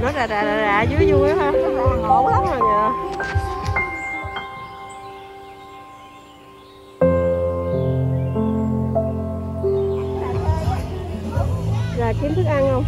đầu nó rà rà rà rà dưới vui ha, ổn lắm rồi nè. Là kiếm thức ăn không?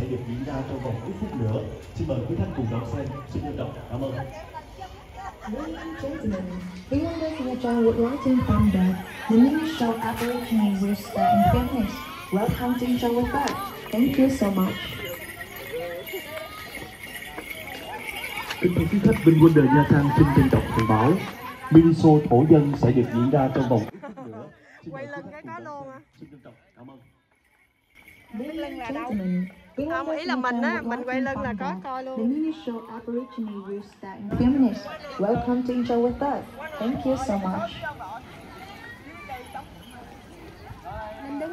Sẽ được diễn ra trong vòng ít phút nữa. Xin mời quý khách cùng đón xem. Xin trân trọng cảm ơn. Ladies and gentlemen, the Wonders Singapore would like to inform that the new show operation will start in 10 minutes. Welcome to Jungle Park. Thank you so much. Kính thưa quý khách, bên Wonders Nha Trang xin trân trọng thông báo mini show thổ dân sẽ được diễn ra trong vòng ít phút nữa. Quay lên cái có luôn à. Xin trân trọng cảm ơn. Quay lưng là đâu? Không, ý là mình á, mình quay lưng là có coi luôn. The mini show Aboriginal will start in 10 minutes. Welcome to enjoy with us. Thank you so much. Mình đứng